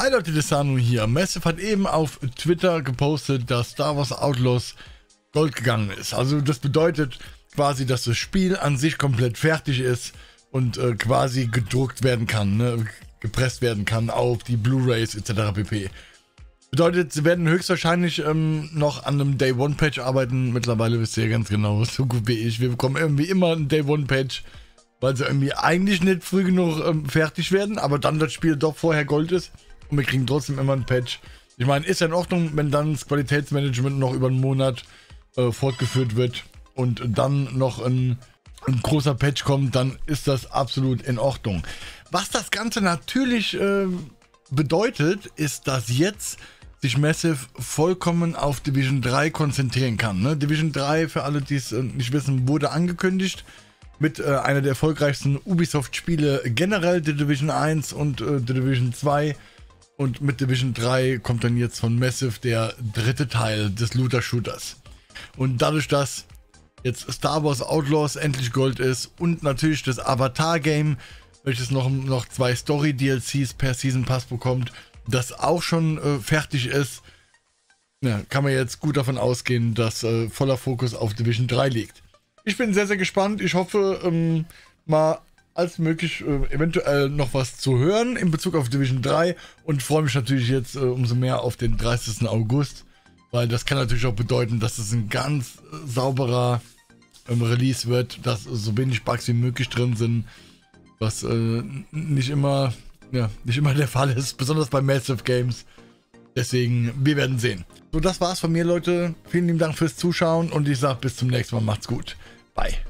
Hi Leute, Dessano hier. Massive hat eben auf Twitter gepostet, dass Star Wars Outlaws Gold gegangen ist. Also das bedeutet quasi, dass das Spiel an sich komplett fertig ist und quasi gedruckt werden kann, ne? Gepresst werden kann auf die Blu-Rays etc. pp. Bedeutet, sie werden höchstwahrscheinlich noch an einem Day-One-Patch arbeiten. Mittlerweile wisst ihr ja ganz genau, so gut wie ich. Wir bekommen irgendwie immer einen Day-One-Patch, weil sie irgendwie eigentlich nicht früh genug fertig werden, aber dann das Spiel doch vorher Gold ist. Und wir kriegen trotzdem immer einen Patch. Ich meine, ist ja in Ordnung, wenn dann das Qualitätsmanagement noch über einen Monat fortgeführt wird und dann noch ein großer Patch kommt, dann ist das absolut in Ordnung. Was das Ganze natürlich bedeutet, ist, dass jetzt sich Massive vollkommen auf Division 3 konzentrieren kann, ne? Division 3, für alle, die es nicht wissen, wurde angekündigt mit einer der erfolgreichsten Ubisoft-Spiele generell, The Division 1 und The Division 2. Und mit Division 3 kommt dann jetzt von Massive der dritte Teil des Looter-Shooters. Und dadurch, dass jetzt Star Wars Outlaws endlich Gold ist und natürlich das Avatar-Game, welches noch zwei Story-DLCs per Season Pass bekommt, das auch schon fertig ist, ja, kann man jetzt gut davon ausgehen, dass voller Fokus auf Division 3 liegt. Ich bin sehr, sehr gespannt. Ich hoffe, mal als möglich eventuell noch was zu hören in Bezug auf Division 3 und freue mich natürlich jetzt umso mehr auf den 30. August, weil das kann natürlich auch bedeuten, dass es ein ganz sauberer Release wird, dass so wenig Bugs wie möglich drin sind, was nicht immer der Fall ist, besonders bei Massive Games. Deswegen, wir werden sehen. So, das war's von mir, Leute. Vielen lieben Dank fürs Zuschauen und ich sage bis zum nächsten Mal. Macht's gut. Bye.